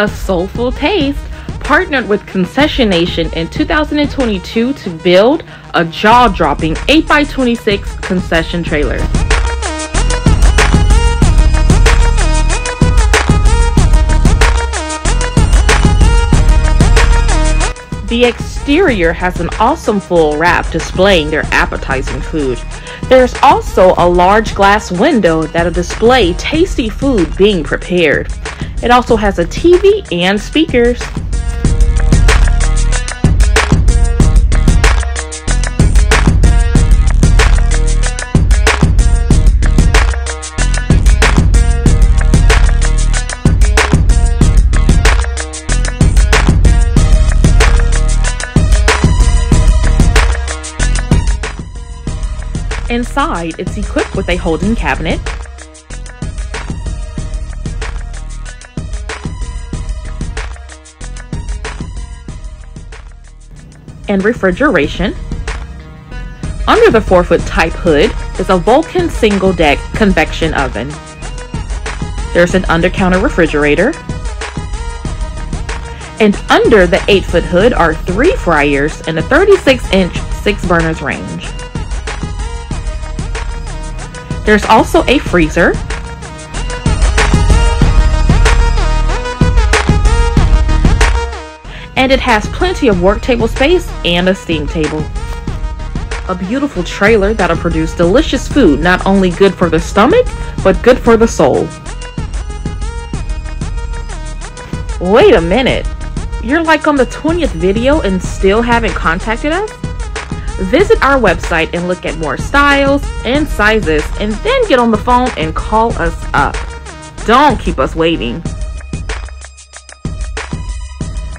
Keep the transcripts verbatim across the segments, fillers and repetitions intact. A Soulful Taste partnered with Concession Nation in two thousand twenty-two to build a jaw-dropping eight by twenty-six concession trailer. The exterior has an awesome full wrap displaying their appetizing food. There's also a large glass window that'll display tasty food being prepared. It also has a T V and speakers. Inside, it's equipped with a holding cabinet, and refrigeration. Under the four foot type hood is a Vulcan single deck convection oven. There's an under counter refrigerator. And under the eight foot hood are three fryers in a thirty-six inch six burners range. There's also a freezer, and it has plenty of work table space and a steam table. A beautiful trailer that'll produce delicious food, not only good for the stomach, but good for the soul. Wait a minute, you're like on the twentieth video and still haven't contacted us? Visit our website and look at more styles and sizes, and then get on the phone and call us up. Don't keep us waiting.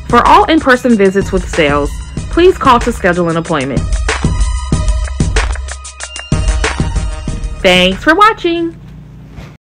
For all in-person visits with sales, please call to schedule an appointment. Thanks for watching.